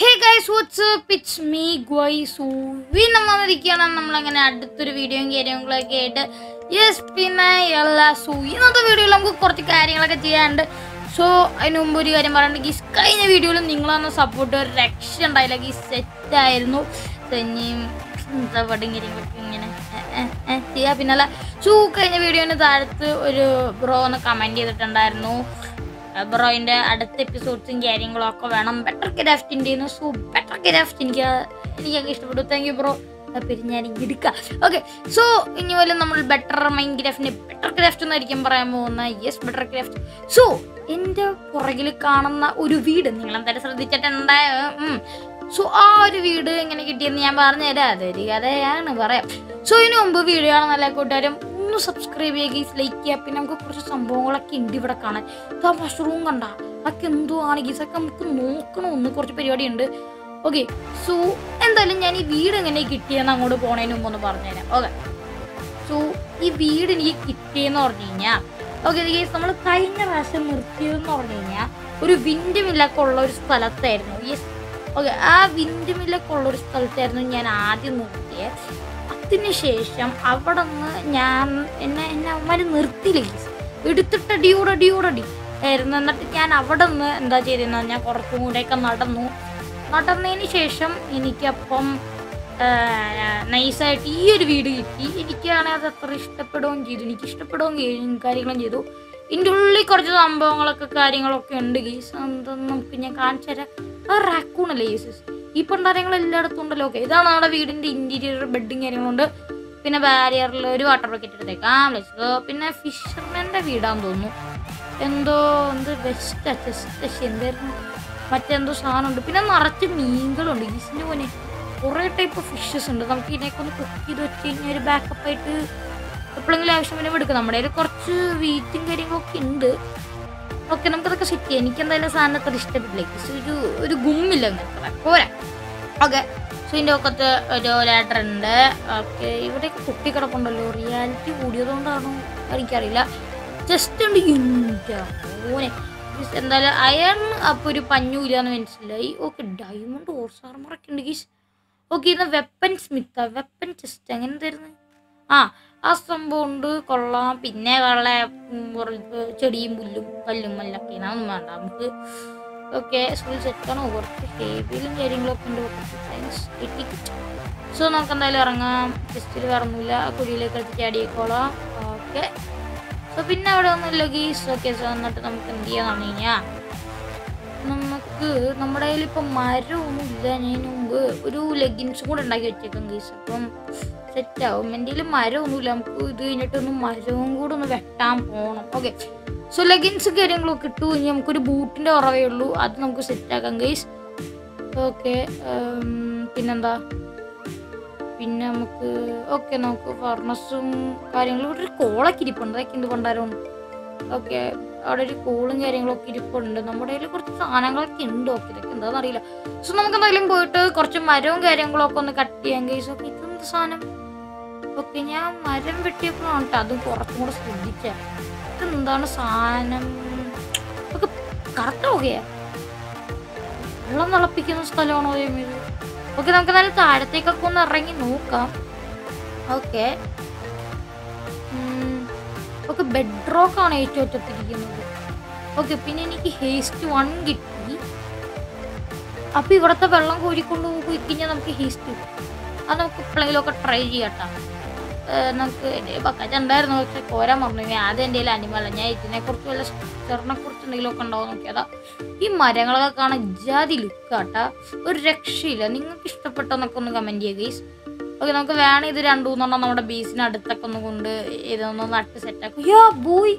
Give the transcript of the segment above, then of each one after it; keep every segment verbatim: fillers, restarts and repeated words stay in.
Hey guys, what's up? It's me, guys. So, we nama diri kita nama langgan ada tuh video yang kira yang lagi ada. Yes, pina ya lah. So, ini nonton video lampu korti kaya yang lagi jadi. So, ini umbo di kaya marah lagi. Kayaknya video lalu ninggalan no support reaction ray lagi seta ilmu. Tanya, kita pada ngiring ngiringnya nih. Eh, eh, dia pina lah. So, kayaknya video ini ada tuh ada bro no comment dia tertandai no. Bro ini ada episode yang jaring loh aku benar better kita dapetin dia no so better kita dapetin dia ini yang kita butuh thank you bro tapi nyari jadi kak oke so ini walaupun namun better main kita dapetin better kita dapetin dari kamera mau na yes better kita dapetin so ini orang gila kanan na udah video nih kalian tadi sudah dicatat naya hmm so ah udah video yang ini kita ini yang barunya ada ada dia ada yang negara so ini umbo video yang nalaku dari subscribe ya guys, like ya, pin aku kursus sambung lagi di berakan aja. Tapi pas turun kan dah, lagi untuk hari kita kamu tuh nongkrong nongkrong kursi periode ini. Oke, so endalin jadi video ini kita yang nggak udah pernah ini umpan barangnya. Oke, so ini video ini kita nordinya. Oke guys, kita malah kayaknya rasa murti nordinya. Orang windy mila kolor setelah terno, yes. Oke, ah windy mila kolor setelah terno, jadi nanti murti ya. Ini sesiam apa dong? Nyam, ini ini umar ngerti lagi. Itu terus dia udah dia udah di. Eh, nanti kian apa dong? Entah jadi nanya korupung udah kan nata nu. Nata ini sesiam ini kayak pom. Naisa itu iya video itu. Ini kian ada teristap pedong jadi ini teristap pedong ini kari kan jadi. Ini dulu lagi kerja sama orang orang kari orang orang ini. Sampai nampaknya kan cara raku nelayan. Ipun dari yang lain ada tuh udah oke. Itu ada video ini interior bedding yang ada. Pina barrier lalu water bucket itu dekam. Let's go. Pina fisherman ada video am dono. Endo endo best atas atas sender. Macam endo sangat ada. Pina narasi minggal ada di sini punya. Orang type fishes ada. Tapi ini kalau kaki itu cingnya ada backup itu. Pelanggan lagi sama ini berdekam. Ada korc waiting yang oke ini. Oke, namun kita kasih ini kan dalam sana teristirahat lagi, so itu itu gumil lagi kan, korang. Oke, so ini aku kata ada ada trenda, oke, ini mereka bukti kalau pun dalam reality video tuh orang orang hari hari lah, just ini indah, oke, guys, dalam iron apa itu panjang jalan mencelai, oke, diamond tuh orsar marakin guys, oke, ini weapons mita, weapon just jangan terus, ah. Asam bondu kalau pinnya kalau ceri bulu kalau malaki namun mana mungkin oke sulit setkan over tapi belum jadi ngelok pendok science etik so nonton dari orangnya istri baru mula aku dilekati jadi kalau oke so pinnya udah lagi so kesan nanti nampun dia namanya nama ke nama dari pemaru muda nih nunggu udah lagi semua lagi cekang guys apam Sejauh mendingan marah orang ulam ku itu ini tuh marah orang guru nu bertam pon, oke. So lagi ini sekarang lo ketu ini aku di boot ini orang yang lu, aduh aku sejauhkan guys, oke. Pinanda, pinnya aku, oke aku farmasum, karya lu udah kola kiri pon, kayak ini pon dari orang, oke. Ada di kola karya lu kiri pon, dan nama dari lu kurang sangat orang kiri dok, kita kan dah nari lah. So nama kita yang boot kurang marah orang karya lu aku nak kati yang guys, oke itu sana. Oke nya, macam bete pun ada tuh korat korat sedikit. Tentang sana, oke kartu oke. Belum malah pikiran sekali orang orang ini. Oke, tapi kita lihat ada teka kuna rangi nuka. Oke, oke bedrock kan itu itu begini. Oke, pini ini ki haste one gitu. Api berita belang kau di kono kau ikinya nampi haste. Anak pelanggan lo ketry juga ta, nak bakajan bayar nol cek orang mau nih ada yang dia animalnya itu, nih kurtu elas karena kurtu nih lo kandau nol kita, ini marang laga karena jadi luka ta, reaksi lah, nih nggak kita pertama kono kamen dia guys, oke nggak kaya nih dari andu nona nama udah base nih ada tak kono kono, itu nona artis seta, ya boy,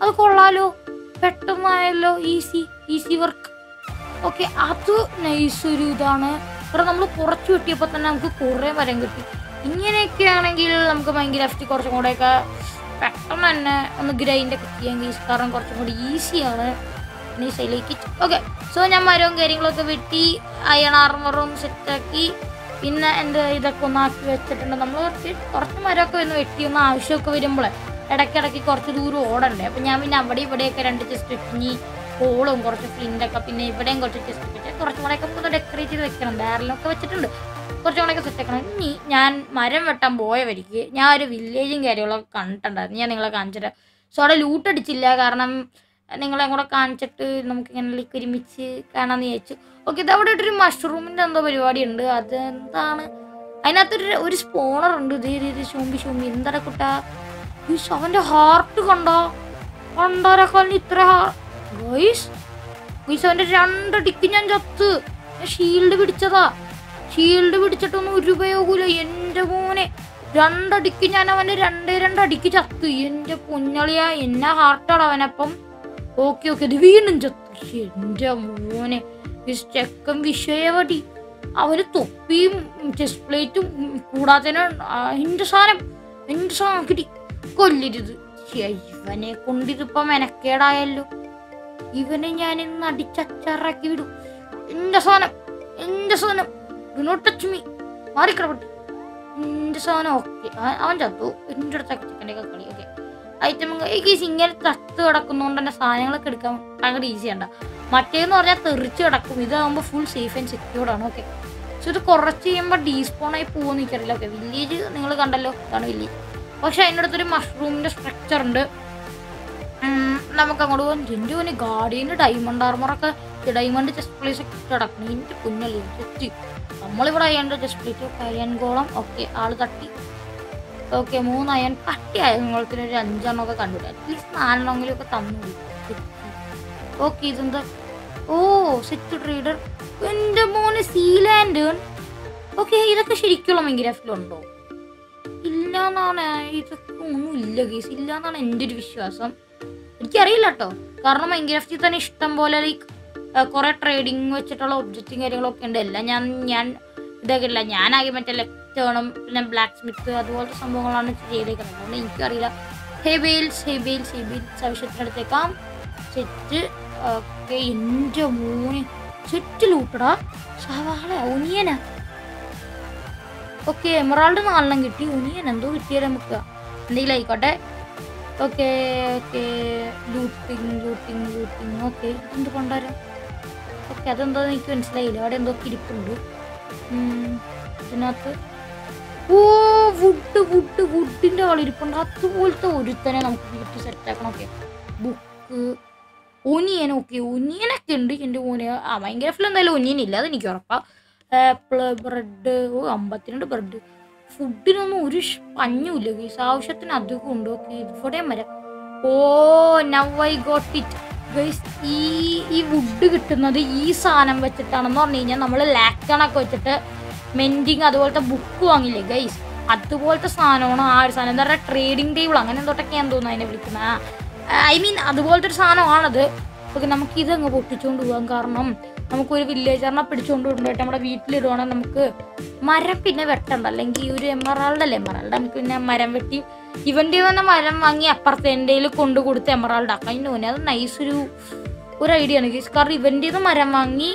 aku lalu, pertama lo easy easy work, oke atuh nih suri udahnya. Karena kamu kurang cuti, apa tenang gue kurang pada yang gede. Ini nih kayak yang gue main gila, pasti kurang udah kayak faktor mana untuk gedein deh yang di sekarang kurang udah isi ya. Ini saya lagi. Oke, soalnya marong garing lo ke beti, ayam armorum setaki, pinna enda ida konak wecet enda kamu lo fit. Kurang marong ke enda beti, na asyik ke beti mulai. Ada kira kira kurang dulu orang deh. Penyamin apa deh, pada keren di chest ini. Orang kurang pindah kapinnya, pada yang kurang chest. Kurang mereka pun ada keren. വെച്ചിട്ട് വെക്കണം, ബാരലൊക്കെ വെച്ചിട്ടുണ്ട്. കുറച്ചും കൂടെയൊക്കെ സെറ്റാക്കണം. ഇനി ഞാൻ മരം വെട്ടാൻ പോയ വരിക്ക് ഞാൻ ഒരു വില്ലേജും കാര്യങ്ങളൊക്കെ കണ്ടിട്ടുണ്ടായിരുന്നു. ഞാൻ നിങ്ങളെ കാണിച്ചിട്ട് സോ അവിടെ ലൂട്ടടിച്ചില്ല, കാരണം നിങ്ങളെ കൂടെ കാണിച്ചിട്ട് നമുക്കിങ്ങനെ ലൈക്ക് ഒരുമിച്ച് കാണാമെന്ന് വിചാരിച്ചു. ഓക്കെ, ഇത് അവിടെ ഇട്ടൊരു മഷ്റൂമിൻ്റെ എന്തോ പരിപാടി ഉണ്ട്. അതെന്താണ് അതിനകത്തൊരു ഒരു സ്പോണർ ഉണ്ട്. ഇതേ രീതി ചൂമ്പി ചൂമ്പി എന്താ കുട്ട ഈ അവൻ്റെ ഹാർട്ട് കണ്ടോ? കൊണ്ടോരക്കാലിന് ഇത്ര ഗോയ്സ് ഗോയ്സ് അവൻ്റെ രണ്ട് ടിക്ക് ഞാൻ ചത്ത്. ഞാൻ ഷീൽഡ് പിടിച്ചതാ, ഷീൽഡ് പിടിച്ചിട്ടൊന്നും ഒരു ഉപയോഗമില്ല. എൻ്റെ മോനെ രണ്ടടിക്ക് ഞാൻ അവൻ്റെ രണ്ടേ രണ്ടടിക്ക് ചത്ത്. എൻ്റെ പൊന്നളിയാ എന്നെ ഹാർട്ടാണ് അവനപ്പം. ഓക്കെ ഓക്കെ, ഇത് വീണ്ടും ചത്ത്. എൻ്റെ മോനെ ചെക്കൻ വിഷയവടി. അവന് തൊപ്പിയും ചെസ്റ്റ് പ്ലേറ്റും കൂടാതെ എൻ്റെ സാധനം എൻ്റെ സാധനം കിട്ടി കൊല്ലരുത്. ഇവനെ കൊണ്ടിതിപ്പം മെനക്കേടായല്ലോ. ഇവനെ ഞാൻ ഇന്ന് അടിച്ചച്ചാറാക്കി വിടും. എൻ്റെ സാധനം എൻ്റെ സാധനം ി മാറിക്കിടപെട്ടു എൻ്റെ സാധനം. ഓക്കെ, അവൻ ചത്തു. എൻ്റെ അടുത്തൊക്കെ ചിക്കൻ്റെയൊക്കെ കളി. ഓക്കെ, ഐറ്റമൊക്കെ ഏകീസ് ഇങ്ങനെ തത്ത് കിടക്കുന്നതുകൊണ്ട് തന്നെ സാധനങ്ങളൊക്കെ എടുക്കാൻ ഭയങ്കര ഈസി ആണ്ട. മറ്റേന്ന് പറഞ്ഞാൽ തെറിച്ച് കിടക്കും, ഇതാകുമ്പോൾ ഫുൾ സേഫ് ആൻഡ് സെക്യൂർഡാണ്. ഓക്കെ, സോ ഇത് കുറച്ച് കഴിയുമ്പോൾ ഡീസ്പോണായി പോകുമെന്ന് എനിക്കറിയില്ല. ഓക്കെ, വില്ലേജ് നിങ്ങൾ കണ്ടല്ലോ, ഇതാണ് വില്ലേജ്. പക്ഷേ അതിൻ്റെ അടുത്തൊരു മഷ്റൂമിൻ്റെ സ്ട്രക്ചർ ഉണ്ട്, നമുക്ക് അങ്ങോട്ട് പോകാം. എൻ്റെ പിന്നെ ഗാർഡിയൻ്റെ ഡയമണ്ട് ആർമറൊക്കെ ഡയമണ്ട് ചെസ്റ്റ് പ്ലേസൊക്കെ കിടക്കണം. എൻ്റെ കുഞ്ഞല്ലേ ചെത്തി നമ്മളിവിടെ അയ്യൻ്റെ ചെസ്റ്റ് പ്ലേറ്റ് അയ്യൻകോളം. ഓക്കെ, ആള് തട്ടി. ഓക്കെ, മൂന്ന് അയ്യൻ പട്ടി അയ്യൻകോളത്തിന് ഒരു അഞ്ചെണ്ണം ഒക്കെ കണ്ടിട്ട് അറ്റ്ലീസ്റ്റ് നാലെണ്ണമെങ്കിലും ഒക്കെ തന്നു. ഓക്കെ, ഇതെന്താ? ഓ, സെറ്റ് ട്രേഡർ. എൻ്റെ മോന് സീലാൻഡ്. ഓക്കെ, ഇതൊക്കെ ശരിക്കുള്ള മൈൻക്രാഫ്റ്റിലുണ്ടോ? ഇല്ല എന്നാണ്, ഇതൊക്കെ ഒന്നും ഇല്ല കേസ്, ഇല്ല എന്നാണ് എൻ്റെ ഒരു വിശ്വാസം. എനിക്കറിയില്ല കേട്ടോ, കാരണം മൈൻക്രാഫ്റ്റിൽ തന്നെ ഇഷ്ടം പോലെ ലൈക്ക് കുറേ ട്രേഡിങ് വെച്ചിട്ടുള്ള ഒബ്ജക്റ്റും കാര്യങ്ങളൊക്കെ ഉണ്ട്. എല്ലാം ഞാൻ ഞാൻ ഇതാക്കില്ല. ഞാനാകെ മറ്റേ ലെപ്റ്റേണും പിന്നെ ബ്ലാക്ക് സ്മിത്ത് അതുപോലത്തെ സംഭവങ്ങളാണ് ചെയ്തേക്കുന്നത്. അതുകൊണ്ട് എനിക്കറിയില്ല. ഹെബെയിൽസ് ഹെബെയിൽസ് ഹെബെയിൽസ് ആവശ്യത്തിനടുത്തേക്കാം സെറ്റ്. ഓക്കെ, എൻ്റെ മൂന്ന് സെറ്റ് ലൂട്ടടാ. സവാള ഒനിയനാ. ഓക്കെ, എമറാൾഡ് നാലെണ്ണം കിട്ടി. ഒനിയൻ എന്തോ കിട്ടിയാലും നമുക്ക് എന്തെങ്കിലും ആയിക്കോട്ടെ. Okay okay, looting looting looting. Okay, എന്ത് കൊണ്ടുവരാം? ഓക്കെ, അതെന്താന്ന് എനിക്ക് മനസ്സിലായില്ല. അവിടെ എന്തോ ഇരിപ്പുണ്ട് ഇതിനകത്ത്. ഓ, വുഡ് വുഡ് വുഡിൻ്റെ കളിരിപ്പുണ്ട്. അതുപോലത്തെ ഒരുത്തനെ നമുക്ക് വീട്ടിൽ സെറ്റാക്കണം. Okay, book onion. ഓക്കെ, ഒനിയനൊക്കെ ഉണ്ട് എൻ്റെ ഓനെ. ആ മൈൻക്രാഫ്റ്റിൽ എന്തായാലും ഒനിയൻ ഇല്ല, അതെനിക്ക് ഉറപ്പാണ്. Apple, bread. ഓ, അമ്പത്തിരണ്ട് ബ്രെഡ്. ഫുഡിനൊന്നും ഒരു പഞ്ഞുമില്ല ഗൈസ്, ആവശ്യത്തിന് അധികം ഉണ്ട്. ഓക്കെ, ഇവിടെയും വരാം. ഓ, now I got it guys. ഈ ഈ വുഡ് കിട്ടുന്നത് ഈ സാധനം വെച്ചിട്ടാണെന്ന് പറഞ്ഞു കഴിഞ്ഞാൽ നമ്മൾ ലാക്കണൊക്കെ വെച്ചിട്ട് മെൻറ്റിങ് അതുപോലത്തെ ബുക്ക് വാങ്ങില്ലേ ഗൈസ്, അതുപോലത്തെ സാധനമാണ് ആ ഒരു സാധനം. എന്താ പറയുക, ട്രേഡിങ് ടേബിൾ അങ്ങനെ എന്തൊട്ടൊക്കെയാണ് തോന്നുന്നത് അതിനെ വിളിക്കുന്നത്. ഐ മീൻ അതുപോലത്തെ ഒരു സാധനമാണത്. ഓക്കെ, നമുക്കിതങ്ങ് പൊട്ടിച്ചുകൊണ്ട് പോകാം, കാരണം നമുക്കൊരു വില്ലേജറിനെ പിടിച്ചുകൊണ്ട് കൊണ്ടുപോയിട്ട് നമ്മുടെ വീട്ടിലിടുവാണെങ്കിൽ നമുക്ക് മരം പിന്നെ വെട്ടണ്ട. അല്ലെങ്കിൽ ഒരു എമറാൾഡ് അല്ലേ, എമറാൾഡ് നമുക്ക് പിന്നെ മരം വെട്ടി ഇവൻ്റെ തന്നെ മരം വാങ്ങി അപ്പുറത്തെ എൻ്റെ കൊണ്ടു കൊടുത്ത് എമറാൾഡ് ആക്കാം. അതിൻ്റെ മുന്നേ അത് നൈസൊരു ഒരു ഐഡിയ ആണ് ഗൈസ്, കാരണം ഇവൻ്റെ നിന്ന് മരം വാങ്ങി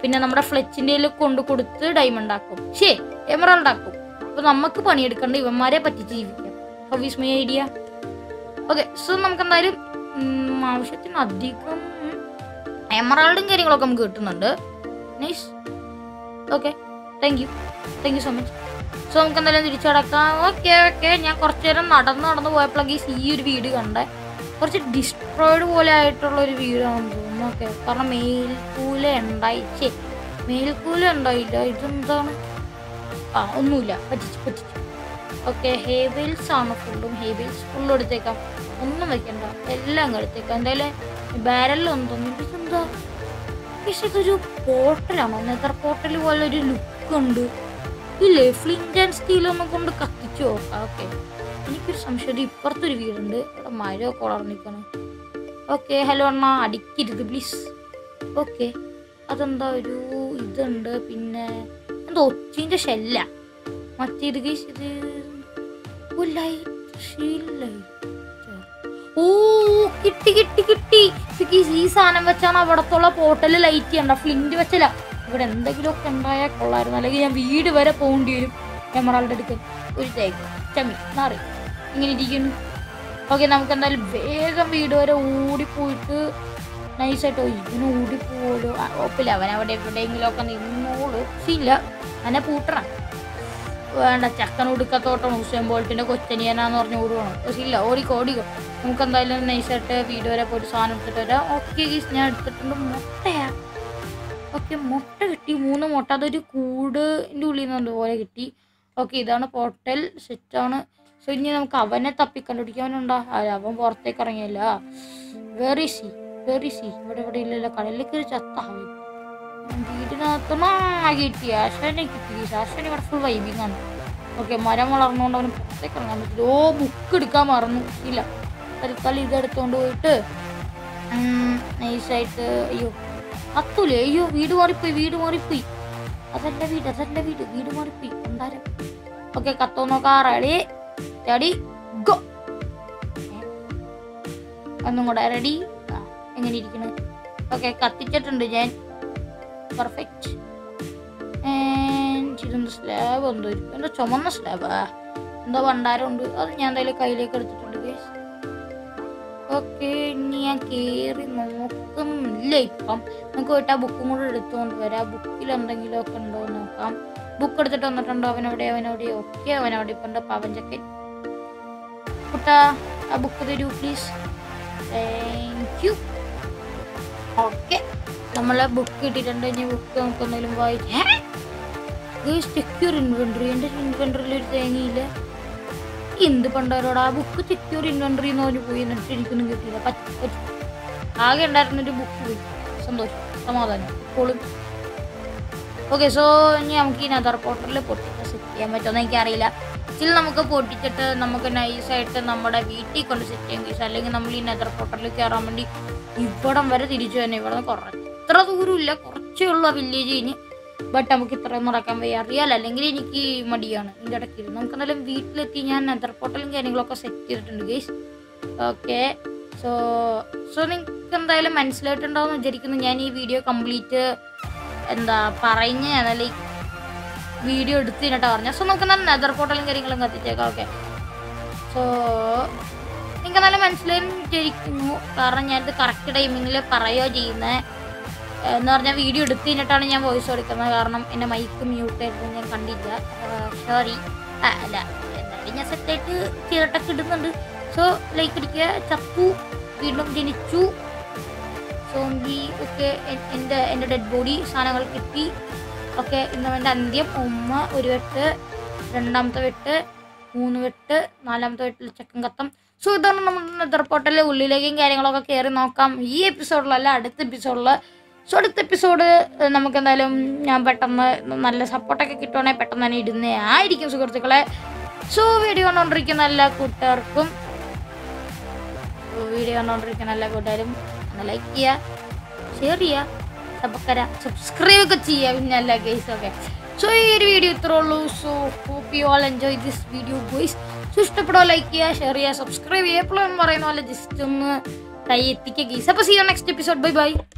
പിന്നെ നമ്മുടെ ഫ്ലെച്ചിൻ്റെ കൊണ്ടു കൊടുത്ത് ഡയമണ്ട് ആക്കും, ശേ എമറാൾഡ് ആക്കും. അപ്പോൾ നമുക്ക് പണിയെടുക്കേണ്ട ഇവന്മാരെ പറ്റിച്ച് ജീവിക്കാം. How's my idea. Okay, so നമുക്കെന്തായാലും ആവശ്യത്തിന് അധികം എമറാൾഡും കാര്യങ്ങളൊക്കെ നമുക്ക് കിട്ടുന്നുണ്ട്. Nice. Okay, thank you thank you so much. So നമുക്ക് എന്തായാലും തിരിച്ചടക്കാം. ഓക്കെ ഓക്കെ, ഞാൻ കുറച്ച് നേരം നടന്ന് നടന്ന് പോയപ്പോഴേക്ക് ഈ ഒരു വീട് കണ്ടേ. കുറച്ച് ഡിസ്ട്രോയിഡ് പോലെ ആയിട്ടുള്ളൊരു വീടാണെന്ന് തോന്നുന്നു. ഓക്കെ, കാരണം മേൽക്കൂല ഉണ്ടായിച്ചേ മേൽക്കൂല ഉണ്ടായില്ല. ഇതെന്താണ്? ആ, ഒന്നുമില്ല, പറ്റിച്ചു പറ്റിച്ചു. ഓക്കെ, ഹേബെയിൽസ് ആണ് ഫുള്ളും. ഹേബെയിൽസ് ഫുള്ളും എടുത്തേക്കാം, ഒന്നും വയ്ക്കണ്ട, എല്ലാം എടുത്തേക്കാം. എന്തായാലും ബാരലിലൊന്നും തോന്നുന്നു. ഇതെന്താ പക്ഷേ, ഇതൊരു പോർട്ടലാണോ? നെതർ പോർട്ടൽ പോലെ ഒരു ലുക്ക് ഉണ്ട്. ഇല്ലേ, ഫ്ലിൻറ്റ് ആൻഡ് സ്റ്റീലൊന്നും കൊണ്ട് കത്തിച്ചു നോക്കാം. ഓക്കെ, എനിക്കൊരു സംശയം, ഇപ്പുറത്തൊരു വീടുണ്ട്, ഇവിടെ മഴയൊക്കെ ഉളർന്നിക്കണം. ഓക്കെ, ഹലോ അണ്ണാ, അടിക്കരുത് പ്ലീസ്. ഓക്കെ, അതെന്താ ഒരു ഇതുണ്ട്, പിന്നെ എന്താ ഒച്ചീൻ്റെ ഷെല്ല മറ്റേത് ഗൈസ്. ഇത് ഓ കിട്ടി കിട്ടി കിട്ടി ഈ സാധനം വെച്ചാണ് അവിടത്തുള്ള പോർട്ടല് ലൈറ്റ് ചെയ്യണ്ട, ഫ്ലിൻറ്റ് വെച്ചല്ല. ഇവിടെ എന്തെങ്കിലും ഒക്കെ ഉണ്ടായാൽ കൊള്ളായിരുന്നു, അല്ലെങ്കിൽ ഞാൻ വീട് വരെ പോകേണ്ടി വരും എമറാൾഡ് എടുക്കാൻ. ഒരു തേക്ക് ചമ്മി മാറി ഇങ്ങനെ ഇരിക്കുന്നു. ഓക്കെ, നമുക്ക് എന്തായാലും വേഗം വീട് വരെ ഓടിപ്പോയിട്ട് nice at all. Beautiful. Open lah. Whenever they play, we look on the mood. See lah. Ane putra. Anda cakkan udah kata orang Usain Bolt ini kok cenian anak orangnya udah orang. Sih lah. Orang kodi kok. Mungkin dalam nice at video reportisan itu ada. Oke guys, ni ada tertentu mata ya. Oke mata gitu. Muna mata tuh jadi kuda. Ini ulin ada orang gitu. Oke, itu portal secara so ini nam kawannya tapi kalau dia orang dah ada apa portal karanya lah very si very si bade bade ilah karanya lekir jatah gitu na tenang gitu ya saya nih gitu saya nih berfull vibingan oke marah malah nonton portal karena itu oh bukan di kamar nu ilah tadi kali dari tondo itu hmm nice itu iyo atau le iyo video hari pun video hari pun asal lebih dasar lebih video hari pun bentar oke katono karade ready go anu ngada ready engane irikunu oke kattichittundu jan perfect and idundu slab undu irikunu chomanna slab endo vandaru undu adu njan endale kayileku edutittundu guys oke ini ya keri nokkunnilla ippam namukku etta book kodu eduttondu vera bookil endengilo okke undo nokam book edutittu vannittundo avan avade avan avade okke avan avade ippo enda pavan jacket kita abuk video please thank you oke നമ്മളെ book ഇട്ടിട്ടുണ്ട് ഞാൻ book നോക്കുന്നതിലും വായിക്കാം guys secure inventory എൻ്റെ ഇൻവെന്ററിയിൽ ഒരു തേങ്ങയില്ല എന്ത് പണ്ടാരോട് ആ book secure inventory എന്ന് പറഞ്ഞു പോയി എന്നിട്ട് എനിക്കൊന്നും കിട്ടിയില്ല ആകെ ഉണ്ടായിരുന്നൊരു ബുക്ക് പോയി സന്തോഷം സമാധാനം ഇപ്പോഴും ഓക്കെ സോ ഇനി നമുക്ക് ഇനി അതർ പോർട്ടറിൽ പൊട്ടിക്കാൻ സെറ്റ് ചെയ്യാൻ പറ്റുമെന്ന് എനിക്കറിയില്ല ചില നമുക്ക് പൊട്ടിച്ചിട്ട് നമുക്ക് നൈസായിട്ട് നമ്മുടെ വീട്ടിൽ കൊണ്ട് സെറ്റ് ചെയ്യാൻ കഴിയും അല്ലെങ്കിൽ നമ്മൾ ഈ നെതർ പോർട്ടറിൽ കയറാൻ വേണ്ടി ഇവിടം വരെ തിരിച്ചു തന്നെ ഇവിടെ നിന്ന് കുറച്ച് ഇത്ര ദൂരമില്ല കുറച്ചേ ഉള്ളൂ വില്ലേജ് ഇനി ബട്ട് നമുക്ക് ഇത്രയും നടക്കാൻ വയ്യ അറിയാല അല്ലെങ്കിൽ എനിക്ക് മടിയാണ് ഇതിൻ്റെ ഇടയ്ക്ക് നമുക്ക് എന്തായാലും വീട്ടിലെത്തി ഞാൻ നെതർ പോർട്ടലും കാര്യങ്ങളൊക്കെ സെറ്റ് ചെയ്തിട്ടുണ്ട് ഗൈസ് ഓക്കെ സോ സോ നിങ്ങൾക്ക് എന്തായാലും മനസ്സിലായിട്ടുണ്ടാവുമെന്ന് വിചാരിക്കുന്നു ഞാൻ ഈ വീഡിയോ കംപ്ലീറ്റ് എന്താ പറഞ്ഞ ലൈക്ക് വീഡിയോ എടുത്തിട്ടാ പറഞ്ഞ സോ നമുക്ക് നല്ല നെതർ പോർട്ടലും കാര്യങ്ങളും കത്തിച്ചേക്കാം ഓക്കെ സോ നിങ്ങൾക്ക് നല്ല മനസ്സിലായി വിചാരിക്കുന്നു കാരണം ഞാനിത് കറക്റ്റ് ടൈമിങ്ങിൽ പറയുകയോ ചെയ്യുന്നത് എന്ന് പറഞ്ഞാൽ വീഡിയോ എടുത്തിട്ടാണ് ഞാൻ വോയിസ് കൊടുക്കുന്നത് കാരണം എൻ്റെ മൈക്ക് മ്യൂട്ടായിരുന്നു ഞാൻ കണ്ടില്ല സോറി അല്ല എന്നാലും ഞാൻ സെറ്റായിട്ട് ചേട്ടൊക്കെ ഇടുന്നുണ്ട് സോ ലൈക്ക് അടിക്കുക ചപ്പു വീണ്ടും ജനിച്ചു സോംബി ഒക്കെ എൻ്റെ എൻ്റെ ഡെഡ് ബോഡി സാധനങ്ങൾ കിട്ടി ഓക്കെ ഇന്നവൻ്റെ അന്ത്യം ഉമ്മ ഒരു വെട്ട് രണ്ടാമത്തെ വെട്ട് മൂന്ന് വെട്ട് നാലാമത്തെ വെട്ടിൽ ചക്കൻ കത്തം സോ ഇതാണ് നമ്മുടെ നെതർ പോർട്ടലിലെ ഉള്ളിലേക്കും കാര്യങ്ങളൊക്കെ കയറി നോക്കാം ഈ എപ്പിസോഡിലല്ല അടുത്ത എപ്പിസോഡിൽ സോ അടുത്ത എപ്പിസോഡ് നമുക്ക് എന്തായാലും ഞാൻ പെട്ടെന്ന് നല്ല സപ്പോർട്ടൊക്കെ കിട്ടുവാണെങ്കിൽ പെട്ടെന്ന് തന്നെ ഇടുന്നേ ആയിരിക്കും സുഹൃത്തുക്കളെ സോ വീഡിയോ കണ്ടുകൊണ്ടിരിക്കുന്ന എല്ലാ കൂട്ടുകാർക്കും വീഡിയോ കണ്ടുകൊണ്ടിരിക്കുന്ന എല്ലാ കൂട്ടുകാരും ഒന്ന് ലൈക്ക് ചെയ്യുക ഷെയർ ചെയ്യുക subscribe ke chia vinala guys oke so ee video itru ullu so hope you all enjoy this video guys so ishtapado like cheya share cheya subscribe cheya appo ennu parayna vale just onnu kai ettikka guys appo see you next episode bye bye.